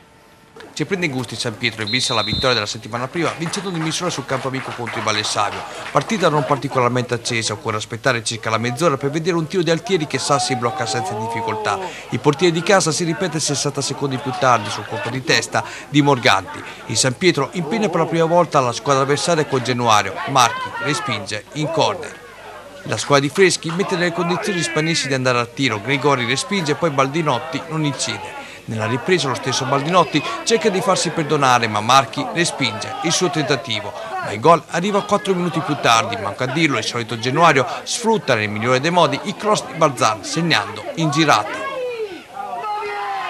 Si prende in gusto il San Pietro e vissa la vittoria della settimana prima, vincendo di misura sul campo amico contro il Valsavio. Partita non particolarmente accesa, occorre aspettare circa la mezz'ora per vedere un tiro di Altieri che Sassi blocca senza difficoltà. Il portiere di casa si ripete 60 secondi più tardi sul colpo di testa di Morganti. Il San Pietro impegna per la prima volta la squadra avversaria con Genuario. Marchi respinge in corner. La squadra di Freschi mette nelle condizioni gli spagnesi di andare al tiro. Gregori respinge e poi Baldinotti non incide. Nella ripresa lo stesso Baldinotti cerca di farsi perdonare, ma Marchi respinge il suo tentativo. Ma il gol arriva 4 minuti più tardi, manca a dirlo, il solito Genuario sfrutta nel migliore dei modi i cross di Barzan, segnando in girata.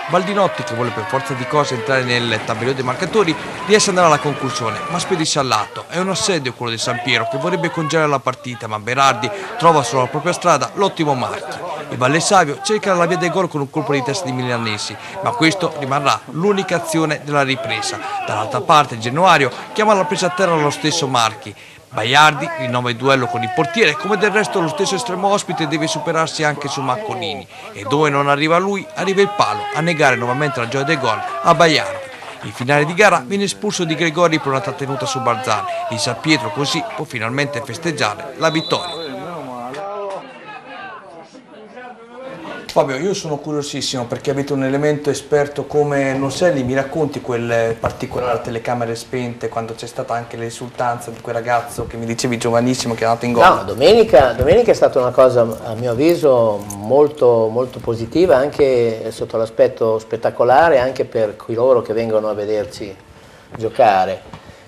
Baldinotti, che vuole per forza di cose entrare nel tabellone dei marcatori, riesce ad andare alla conclusione, ma spedisce all'atto. È un assedio quello di San Piero, che vorrebbe congelare la partita, ma Berardi trova sulla propria strada l'ottimo Marchi. Il Vallesavio cerca la via del gol con un colpo di testa di Milanesi, ma questo rimarrà l'unica azione della ripresa. Dall'altra parte Genuario chiama la presa a terra lo stesso Marchi. Baiardi rinnova il duello con il portiere, come del resto lo stesso estremo ospite deve superarsi anche su Macconini, e dove non arriva lui arriva il palo a negare nuovamente la gioia del gol a Baiardi. Il finale di gara viene espulso Di Gregori per una trattenuta su Barzani. Il San Pietro così può finalmente festeggiare la vittoria. Fabio, io sono curiosissimo perché avete un elemento esperto come Noselli, mi racconti quel particolare telecamere spente quando c'è stata anche l'esultanza di quel ragazzo che mi dicevi giovanissimo che è andato in gol? No, domenica è stata una cosa a mio avviso molto, molto positiva, anche sotto l'aspetto spettacolare, anche per coloro che vengono a vederci giocare.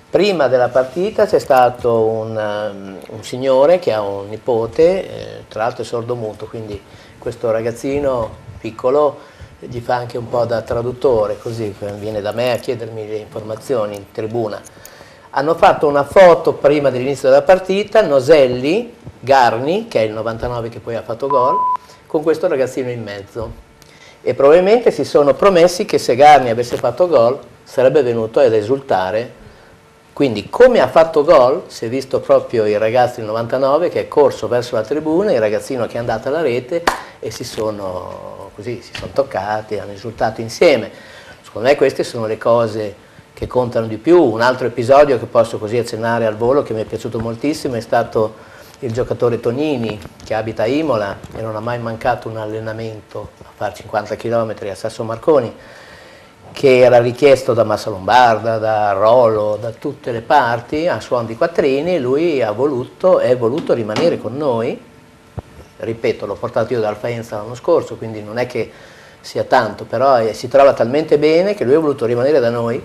Prima della partita c'è stato un signore che ha un nipote, tra l'altro è sordomuto, quindi questo ragazzino piccolo gli fa anche un po' da traduttore, così viene da me a chiedermi le informazioni in tribuna. Hanno fatto una foto prima dell'inizio della partita, Noselli, Garni, che è il 99 che poi ha fatto gol, con questo ragazzino in mezzo. E probabilmente si sono promessi che se Garni avesse fatto gol sarebbe venuto ad esultare. Quindi come ha fatto gol, si è visto proprio il ragazzo del 99 che è corso verso la tribuna, il ragazzino che è andato alla rete e si sono toccati, hanno esultato insieme. Secondo me queste sono le cose che contano di più. Un altro episodio che posso così accennare al volo, che mi è piaciuto moltissimo, è stato il giocatore Tonini, che abita a Imola e non ha mai mancato un allenamento a far 50 km a Sasso Marconi, che era richiesto da Massa Lombarda, da Rolo, da tutte le parti, a suon di quattrini. Lui è voluto rimanere con noi. Ripeto, l'ho portato io dal Faenza l'anno scorso, quindi non è che sia tanto, però si trova talmente bene che lui ha voluto rimanere da noi,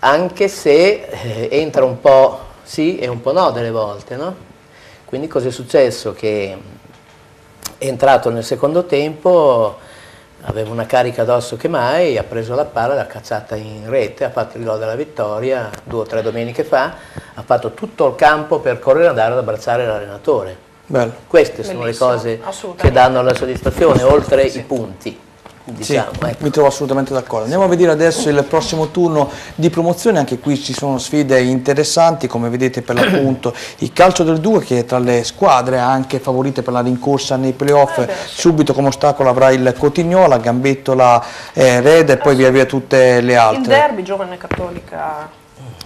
anche se entra un po' sì e un po' no delle volte, no? Quindi cosa è successo? Che è entrato nel secondo tempo, aveva una carica addosso che mai, ha preso la palla, l'ha cacciata in rete, ha fatto il gol della vittoria 2 o 3 domeniche fa, ha fatto tutto il campo per correre e andare ad abbracciare l'allenatore. Queste sono le cose che danno la soddisfazione, oltre i punti. Diciamo, sì, ecco. Mi trovo assolutamente d'accordo. Andiamo a vedere adesso il prossimo turno di promozione. Anche qui ci sono sfide interessanti, come vedete per l'appunto il Calcio del 2, che è tra le squadre anche favorite per la rincorsa nei playoff. Subito come ostacolo avrà il Cotignola, Gambettola, Reda e poi via via tutte le altre. Il derby Giovane Cattolica.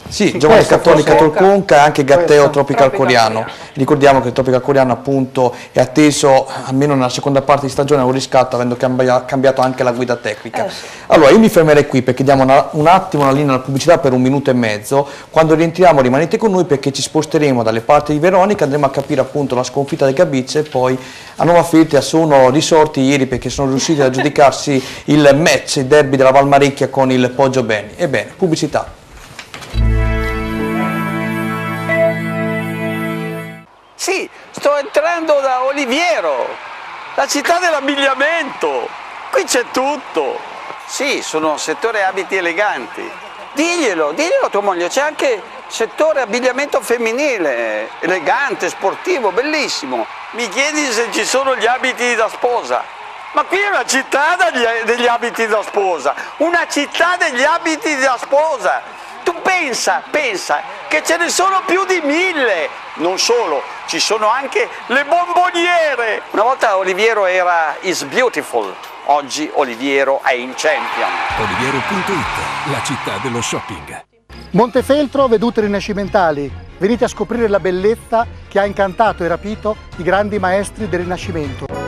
Sì, Giovane Cattolica Torconca e anche Gatteo Tropical Coreano. Ricordiamo che il Tropical Coreano appunto è atteso almeno nella seconda parte di stagione a un riscatto, avendo cambiato anche la guida tecnica. Sì. Allora io mi fermerei qui perché diamo un attimo la linea alla pubblicità per 1 minuto e mezzo. Quando rientriamo rimanete con noi perché ci sposteremo dalle parti di Veronica, andremo a capire appunto la sconfitta del Gabicce e poi a Novafeltria sono risorti ieri perché sono riusciti ad aggiudicarsi il match, il derby della Valmarecchia con il Poggio Beni. Ebbene, pubblicità. Sì, sto entrando da Oliviero, la città dell'abbigliamento, qui c'è tutto. Sì, sono settore abiti eleganti. Diglielo a tua moglie, c'è anche settore abbigliamento femminile, elegante, sportivo, bellissimo. Mi chiedi se ci sono gli abiti da sposa, ma qui è una città degli abiti da sposa, una città degli abiti da sposa. Tu pensa che ce ne sono più di 1000. Non solo, ci sono anche le bomboniere. Una volta Oliviero era is beautiful, oggi Oliviero è in champion. Oliviero.it, la città dello shopping. Montefeltro, vedute rinascimentali. Venite a scoprire la bellezza che ha incantato e rapito i grandi maestri del Rinascimento.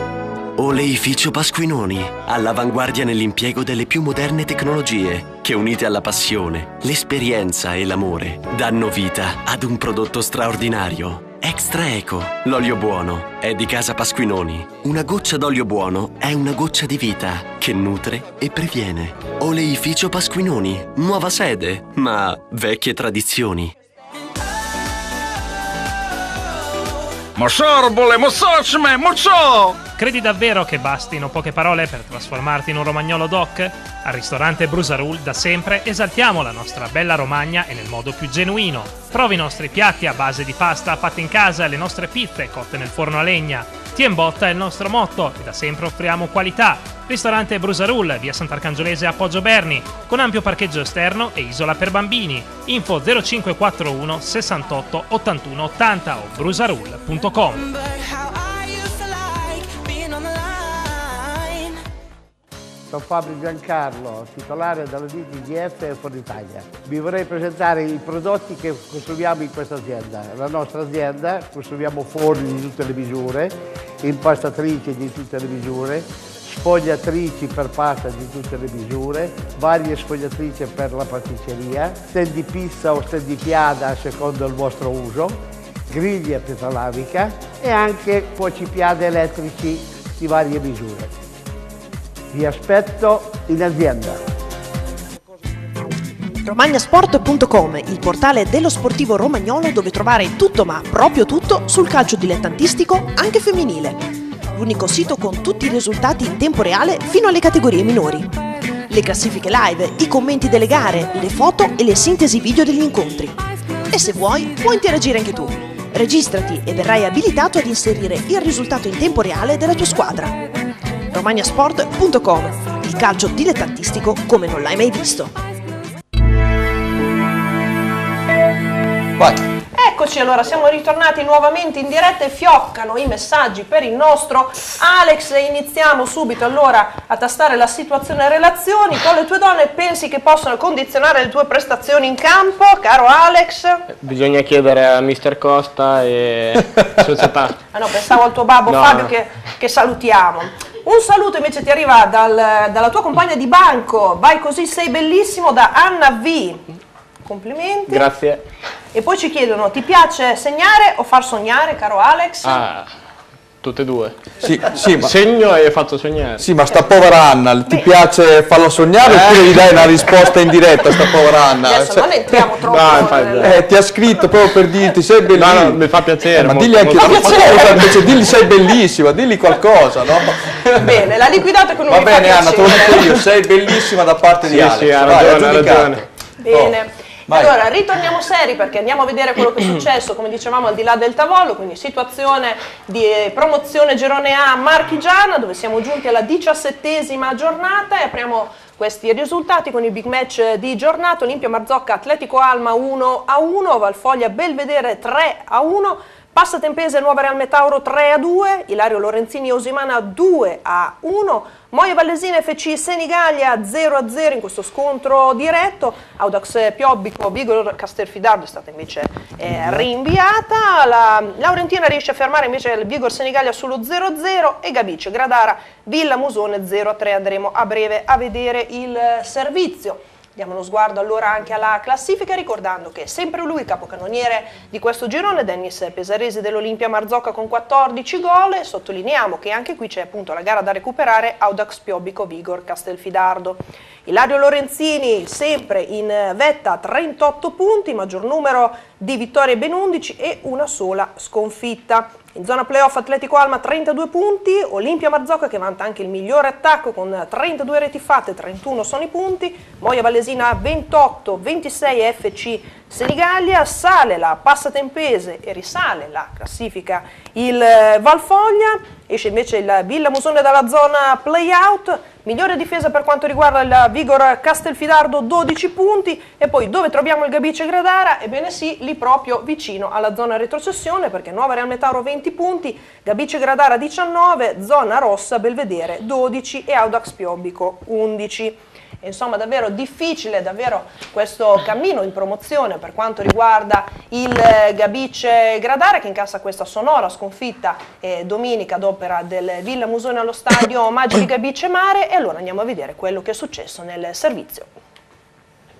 Oleificio Pasquinoni, all'avanguardia nell'impiego delle più moderne tecnologie, che unite alla passione, l'esperienza e l'amore, danno vita ad un prodotto straordinario. Extra Eco, l'olio buono, è di casa Pasquinoni. Una goccia d'olio buono è una goccia di vita che nutre e previene. Oleificio Pasquinoni, nuova sede, ma vecchie tradizioni. Mosorbole, mosocme, mocciò! Credi davvero che bastino poche parole per trasformarti in un romagnolo doc? Al ristorante Brusarul da sempre esaltiamo la nostra bella Romagna e nel modo più genuino. Trovi i nostri piatti a base di pasta fatta in casa, le nostre pizze cotte nel forno a legna. Tien botta è il nostro motto e da sempre offriamo qualità. Ristorante Brusarul, via Sant'Arcangiolese a Poggio Berni, con ampio parcheggio esterno e isola per bambini. Info 0541 68 81 80 o brusarul.com. Sono Fabio Biancarlo, titolare della DTGF e Fornitalia. Vi vorrei presentare i prodotti che consumiamo in questa azienda. La nostra azienda, consumiamo forni di tutte le misure, impastatrici di tutte le misure, sfogliatrici per pasta di tutte le misure, varie sfogliatrici per la pasticceria, stand di pizza o stand di piada a secondo il vostro uso, griglia pietralavica e anche cuocipiade elettrici di varie misure. Vi aspetto in azienda. Romagnasport.com, il portale dello sportivo romagnolo dove trovare tutto, ma proprio tutto, sul calcio dilettantistico, anche femminile. l'unico sito con tutti i risultati in tempo reale fino alle categorie minori. Le classifiche live, i commenti delle gare, le foto e le sintesi video degli incontri. E se vuoi, puoi interagire anche tu. Registrati e verrai abilitato ad inserire il risultato in tempo reale della tua squadra. Romaniasport.com, il calcio dilettantistico come non l'hai mai visto. Vai. Eccoci, allora siamo ritornati nuovamente in diretta e fioccano i messaggi per il nostro Alex. Iniziamo subito allora a tastare la situazione relazioni. Con le tue donne pensi che possano condizionare le tue prestazioni in campo, caro Alex? Bisogna chiedere a mister Costa e società. Ah no, pensavo al tuo babbo, no. Fabio, che salutiamo. Un saluto invece ti arriva dalla tua compagna di banco. Vai così, sei bellissimo, da Anna V. Complimenti. Grazie. E poi ci chiedono: ti piace segnare o far sognare, caro Alex? Ah, tutte e due. Sì, sì, ma... Segno e faccio sognare. Sì, ma sta povera Anna, ti piace farla sognare oppure gli dai una risposta in diretta, sta povera Anna? Adesso non entriamo troppo. No, nelle... ti ha scritto proprio per dirti sei bellissima. No, no, mi fa piacere. Ma molto, dilli anche tu, dilli sei bellissima, dilli qualcosa, no? Bene, la liquidata con un po'. Va bene, Anna, te lo dico io, sei bellissima da parte di Alex. Sì, ha ragione, ha ragione. Bene. Oh. Vai. Allora ritorniamo seri perché andiamo a vedere quello che è successo, come dicevamo, al di là del tavolo, quindi situazione di promozione girone A marchigiana, dove siamo giunti alla 17ª giornata e apriamo questi risultati con i big match di giornata. Olimpia Marzocca Atletico Alma 1-1, Valfoglia Belvedere 3-1, Passa Tempese Nuova Real Metauro 3-2, Ilario Lorenzini Osimana 2-1, Moia Vallesina FC Senigallia 0-0 in questo scontro diretto, Audax Piobbico Vigor Castelfidardo è stata invece rinviata, la Laurentina riesce a fermare invece il Vigor Senigallia sullo 0-0 e Gabice Gradara Villa Musone 0-3, andremo a breve a vedere il servizio. Diamo uno sguardo allora anche alla classifica, ricordando che sempre lui, capocannoniere di questo girone, Dennis Pesarese dell'Olimpia Marzocca con 14 gol. Sottolineiamo che anche qui c'è appunto la gara da recuperare, Audax Piobbico Vigor Castelfidardo. Ilario Lorenzini sempre in vetta a 38 punti, maggior numero di vittorie ben 11 e una sola sconfitta. In zona playoff Atletico Alma 32 punti, Olimpia Marzocca che vanta anche il migliore attacco con 32 reti fatte, 31 sono i punti, Moia Vallesina 28, 26 FC Senigallia, sale la Passa Tempese e risale la classifica il Valfoglia, esce invece il Villa Musone dalla zona playout, migliore difesa per quanto riguarda il Vigor Castelfidardo 12 punti e poi dove troviamo il Gabice Gradara? Ebbene sì, lì proprio vicino alla zona retrocessione perché Nuova Real Metauro 20 punti, Gabice Gradara 19, zona rossa Belvedere 12 e Audax Piobbico 11. Insomma, davvero difficile questo cammino in promozione per quanto riguarda il Gabice Gradara, che incassa questa sonora sconfitta domenica ad opera del Villa Musone allo stadio Maggi di Gabice Mare. E allora andiamo a vedere quello che è successo nel servizio.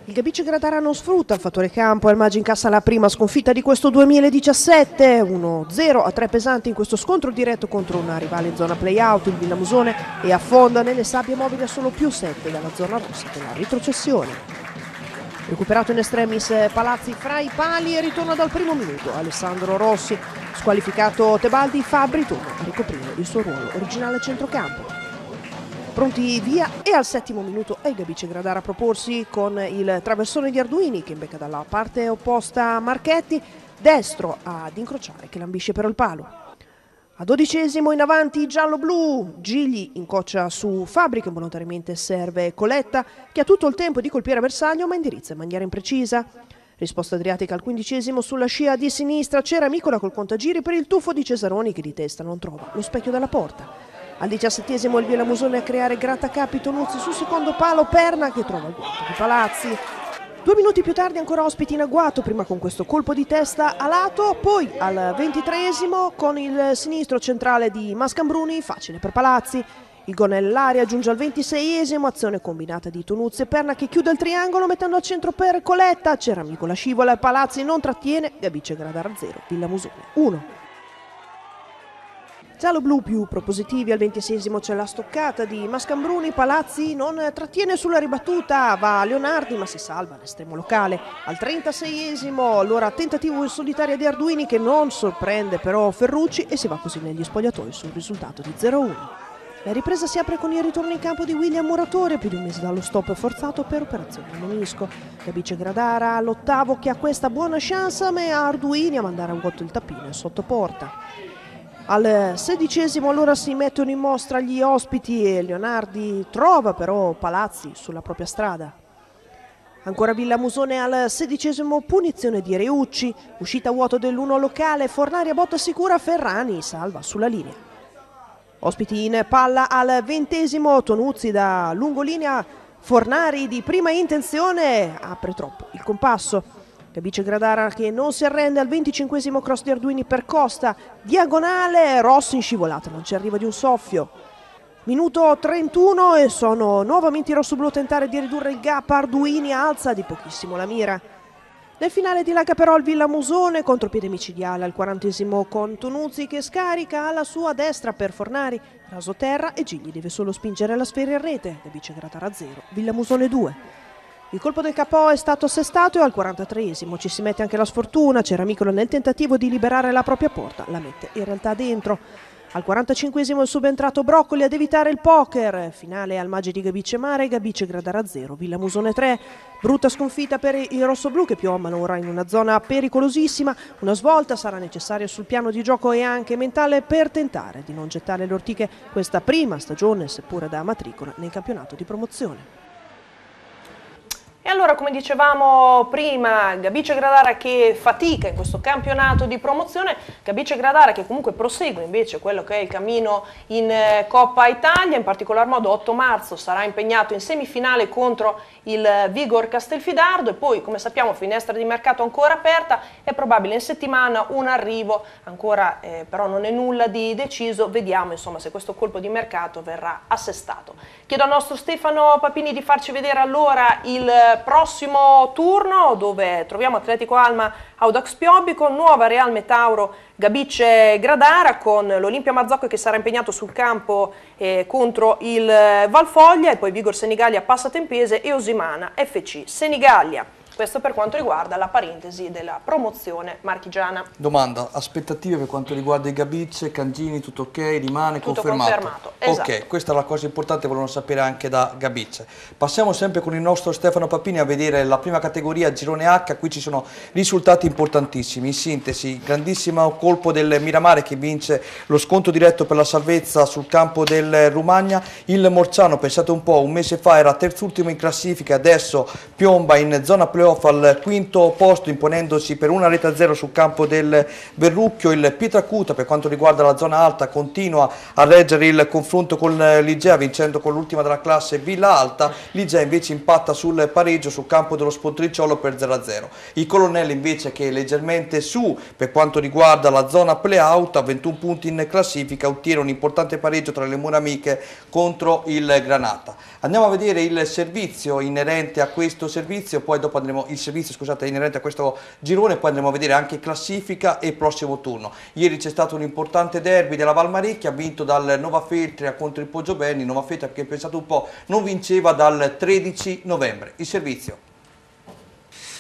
Il Gabice Gradara non sfrutta il fattore campo e il Maggi incassa la prima sconfitta di questo 2017, 1-0 a 3 pesanti in questo scontro diretto contro una rivale in zona playout, il Villa Musone, e affonda nelle sabbie mobili a solo più 7 dalla zona rossa della retrocessione. Recuperato in estremis Palazzi fra i pali e ritorna dal primo minuto Alessandro Rossi, squalificato Tebaldi, Fabri torna a ricoprire il suo ruolo originale centrocampo. Pronti via e al 7º minuto è il Gabice Gradara a proporsi con il traversone di Arduini che imbecca dalla parte opposta Marchetti, destro ad incrociare che lambisce però il palo. A 12º in avanti giallo-blu, Gigli incoccia su Fabri che volontariamente serve Coletta che ha tutto il tempo di colpire a bersaglio ma indirizza in maniera imprecisa. Risposta adriatica al 15º sulla scia di sinistra, c'era Micola col contagiri per il tuffo di Cesaroni che di testa non trova lo specchio della porta. Al 17º il Villa Musone a creare grattacapi, Tonuzzi sul secondo palo, Perna che trova il guanto di Palazzi. 2 minuti più tardi ancora ospiti in agguato, prima con questo colpo di testa a lato, poi al 23º con il sinistro centrale di Mascambruni, facile per Palazzi. Il gol nell'aria giunge al 26º, azione combinata di Tonuzzi e Perna che chiude il triangolo mettendo al centro per Coletta, Ceramico la scivola, Palazzi non trattiene, Gabice Gradara 0, Villa Musone 1. Giallo-blu più propositivi al 26esimo, c'è la stoccata di Mascambruni. Palazzi non trattiene sulla ribattuta, va a Leonardi ma si salva l'estremo locale. Al 36esimo allora tentativo in solitaria di Arduini che non sorprende però Ferrucci e si va così negli spogliatoi sul risultato di 0-1. La ripresa si apre con il ritorno in campo di William Muratore, più di un mese dallo stop forzato per operazione al menisco. Gabice Gradara all'ottavo che ha questa buona chance, ma Arduini a mandare a vuoto il tappino in sottoporta. Al 16esimo allora si mettono in mostra gli ospiti e Leonardi trova però Palazzi sulla propria strada. Ancora Villamusone al 16esimo, punizione di Reucci, uscita a vuoto dell'uno locale, Fornaria botta sicura, Ferrani salva sulla linea. Ospiti in palla al 20esimo, Tonuzzi da lungolinea, Fornari di prima intenzione apre troppo il compasso. Gabice Gradara che non si arrende, al 25esimo cross di Arduini per Costa, diagonale, Rossi in scivolata, non ci arriva di un soffio. Minuto 31 e sono nuovamente i rossoblù a tentare di ridurre il gap, Arduini alza di pochissimo la mira. Nel finale dilaga però il Villamusone, contropiede micidiale al 40esimo con Tonuzzi che scarica alla sua destra per Fornari, raso terra e Gigli deve solo spingere la sfera in rete. Gabice Gradara 0, Villamusone 2. Il colpo del capò è stato assestato e al 43esimo ci si mette anche la sfortuna, Ceramicolo nel tentativo di liberare la propria porta la mette in realtà dentro. Al 45esimo il subentrato Broccoli ad evitare il poker, finale al Maggi di Gabice Mare, Gabice Gradara 0, Villamusone 3, brutta sconfitta per i rossoblù che piombano ora in una zona pericolosissima, una svolta sarà necessaria sul piano di gioco e anche mentale per tentare di non gettare le ortiche questa prima stagione, seppure da matricola, nel campionato di promozione. E allora, come dicevamo prima, Gabice Gradara che fatica in questo campionato di promozione, Gabice Gradara che comunque prosegue invece quello che è il cammino in Coppa Italia, in particolar modo 8 marzo sarà impegnato in semifinale contro il Vigor Castelfidardo e poi, come sappiamo, finestra di mercato ancora aperta, è probabile in settimana un arrivo, ancora però non è nulla di deciso, vediamo insomma se questo colpo di mercato verrà assestato. Chiedo al nostro Stefano Papini di farci vedere allora il prossimo turno dove troviamo Atletico Alma Audax Piobbico, nuova Real Metauro Gabice Gradara con l'Olimpia Mazzocco che sarà impegnato sul campo contro il Valfoglia e poi Vigor Senigallia Passa Tempese e Osimana FC Senigallia. Questo per quanto riguarda la parentesi della promozione marchigiana. Domanda, aspettative per quanto riguarda i Gabice, Cangini, tutto ok, rimane tutto confermato? Confermato, esatto. Ok, questa è la cosa importante, volevano sapere anche da Gabice. Passiamo sempre con il nostro Stefano Papini a vedere la prima categoria, girone H, qui ci sono risultati importantissimi. In sintesi, grandissimo colpo del Miramare che vince lo scontro diretto per la salvezza sul campo del Romagna. Il Morciano, pensate un po', un mese fa era terzultimo in classifica, adesso piomba in zona playoff al quinto posto imponendosi per 1-0 sul campo del Verrucchio. Il Pietracuta per quanto riguarda la zona alta continua a reggere il confronto con l'Igea vincendo con l'ultima della classe Villa Alta, l'Igea invece impatta sul pareggio sul campo dello Spontricciolo per 0-0. I Colonnelli invece che è leggermente su per quanto riguarda la zona play-out a 21 punti in classifica ottiene un importante pareggio tra le mura amiche contro il Granata. Andiamo a vedere il servizio inerente a questo servizio, poi dopo andremo il servizio, scusate, inerente a questo girone, poi andremo a vedere anche classifica e prossimo turno. Ieri c'è stato un importante derby della Valmarecchia vinto dal Novafeltria contro il Poggioberni, Novafeltria che pensate un po' non vinceva dal 13 novembre. Il servizio.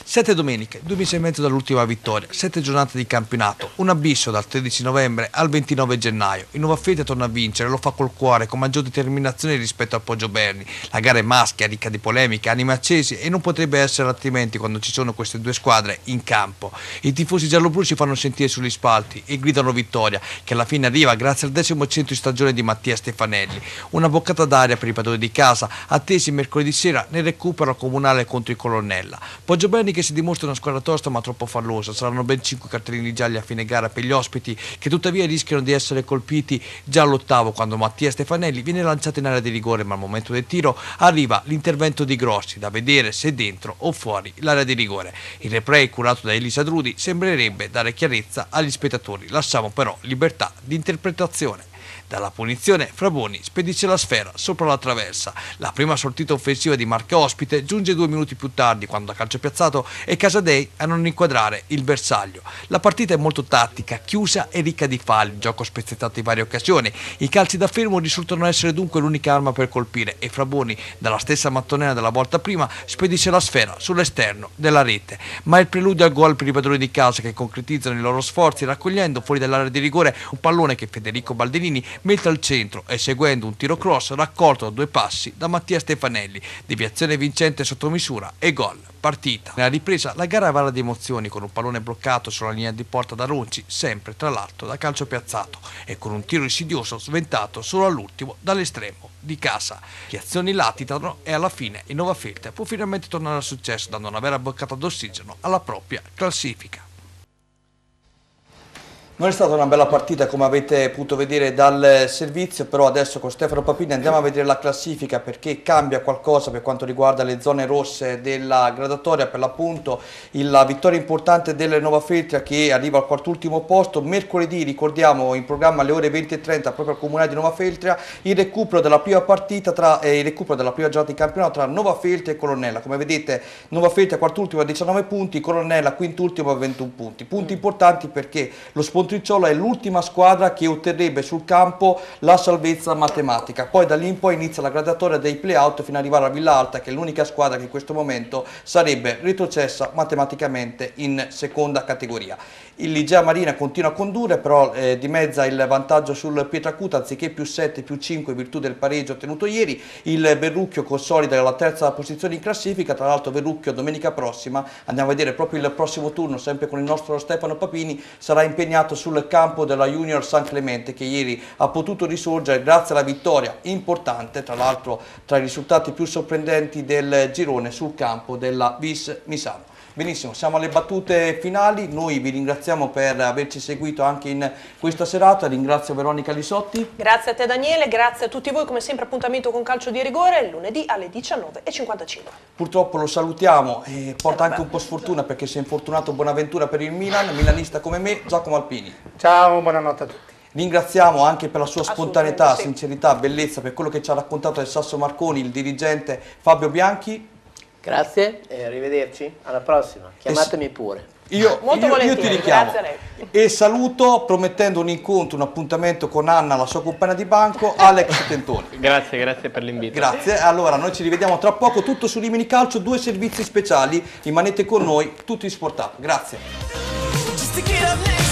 7 domeniche, 2 mesi e mezzo dall'ultima vittoria, 7 giornate di campionato, un abisso dal 13 novembre al 29 gennaio. Il Novafeltria torna a vincere, lo fa col cuore, con maggior determinazione rispetto al Poggioberni. La gara è maschia, ricca di polemiche, anime accesi e non potrebbe essere altrimenti quando ci sono queste due squadre in campo. I tifosi gialloblu si fanno sentire sugli spalti e gridano vittoria, che alla fine arriva grazie al 10° centro in stagione di Mattia Stefanelli. Una boccata d'aria per i padroni di casa, attesi mercoledì sera nel recupero comunale contro il Colonnella. Poggioberni che si dimostra una squadra tosta ma troppo fallosa, saranno ben 5 cartellini gialli a fine gara per gli ospiti che tuttavia rischiano di essere colpiti già all'8° quando Mattia Stefanelli viene lanciato in area di rigore ma al momento del tiro arriva l'intervento di Grossi, da vedere se dentro o fuori l'area di rigore. Il replay curato da Elisa Drudi sembrerebbe dare chiarezza agli spettatori, lasciamo però libertà di interpretazione. Dalla punizione Fraboni spedisce la sfera sopra la traversa. La prima sortita offensiva di Marca Ospite giunge 2 minuti più tardi, quando a calcio piazzato è Casadei a non inquadrare il bersaglio. La partita è molto tattica, chiusa e ricca di falli, il gioco spezzettato in varie occasioni. I calci da fermo risultano essere dunque l'unica arma per colpire e Fraboni, dalla stessa mattonera della volta prima, spedisce la sfera sull'esterno della rete. Ma il preludio al gol per i padroni di casa, che concretizzano i loro sforzi raccogliendo fuori dall'area di rigore un pallone che Federico Baldinini mette al centro e seguendo un tiro cross raccolto a 2 passi da Mattia Stefanelli. Deviazione vincente sotto misura e gol. Partita. Nella ripresa la gara vara di emozioni, con un pallone bloccato sulla linea di porta da Ronci, sempre tra l'altro da calcio piazzato, e con un tiro insidioso sventato solo all'ultimo dall'estremo di casa. Le azioni latitano e alla fine il Novafeltria può finalmente tornare al successo, dando una vera boccata d'ossigeno alla propria classifica. Non è stata una bella partita, come avete potuto vedere dal servizio, però adesso con Stefano Papini andiamo a vedere la classifica, perché cambia qualcosa per quanto riguarda le zone rosse della graduatoria. Per l'appunto la vittoria importante del Novafeltria, che arriva al quart'ultimo posto. Mercoledì, ricordiamo, in programma alle ore 20:30 proprio al Comunale di Novafeltria il recupero della prima partita giornata di campionato tra Novafeltria e Colonnella. Come vedete Novafeltria quart'ultimo a 19 punti, Colonnella quint'ultimo a 21 punti. Punti importanti perché lo Spontricciolo è l'ultima squadra che otterrebbe sul campo la salvezza matematica. Poi da lì in poi inizia la graduatoria dei play-out fino ad arrivare a Villa Alta, che è l'unica squadra che in questo momento sarebbe retrocessa matematicamente in seconda categoria. Il Ligea Marina continua a condurre, però dimezza il vantaggio sul Pietracuta, anziché più 7 più 5 in virtù del pareggio ottenuto ieri. Il Verrucchio consolida la terza posizione in classifica. Tra l'altro Verrucchio domenica prossima, andiamo a vedere proprio il prossimo turno, sempre con il nostro Stefano Papini, sarà impegnato sul campo della Junior San Clemente, che ieri ha potuto risorgere grazie alla vittoria importante, tra l'altro tra i risultati più sorprendenti del girone, sul campo della Vis Misano. Benissimo, siamo alle battute finali, noi vi ringraziamo per averci seguito anche in questa serata, ringrazio Veronica Lisotti. Grazie a te Daniele, grazie a tutti voi, come sempre appuntamento con Calcio di Rigore lunedì alle 19:55. Purtroppo lo salutiamo, e porta anche un po' sfortuna perché si è infortunato Bonaventura per il Milan, milanista come me, Giacomo Alpini. Ciao, buonanotte a tutti. Ringraziamo anche per la sua spontaneità, sì, sincerità, bellezza, per quello che ci ha raccontato del Sasso Marconi il dirigente Fabio Bianchi. Grazie e arrivederci, alla prossima, chiamatemi pure. Io ti richiamo e saluto promettendo un incontro, un appuntamento con Anna, la sua compagna di banco, Alex Tentoni. Grazie per l'invito. Grazie, allora noi ci rivediamo tra poco, tutto su Rimini Calcio, 2 servizi speciali, rimanete con noi, tutti in Sport Up. Grazie.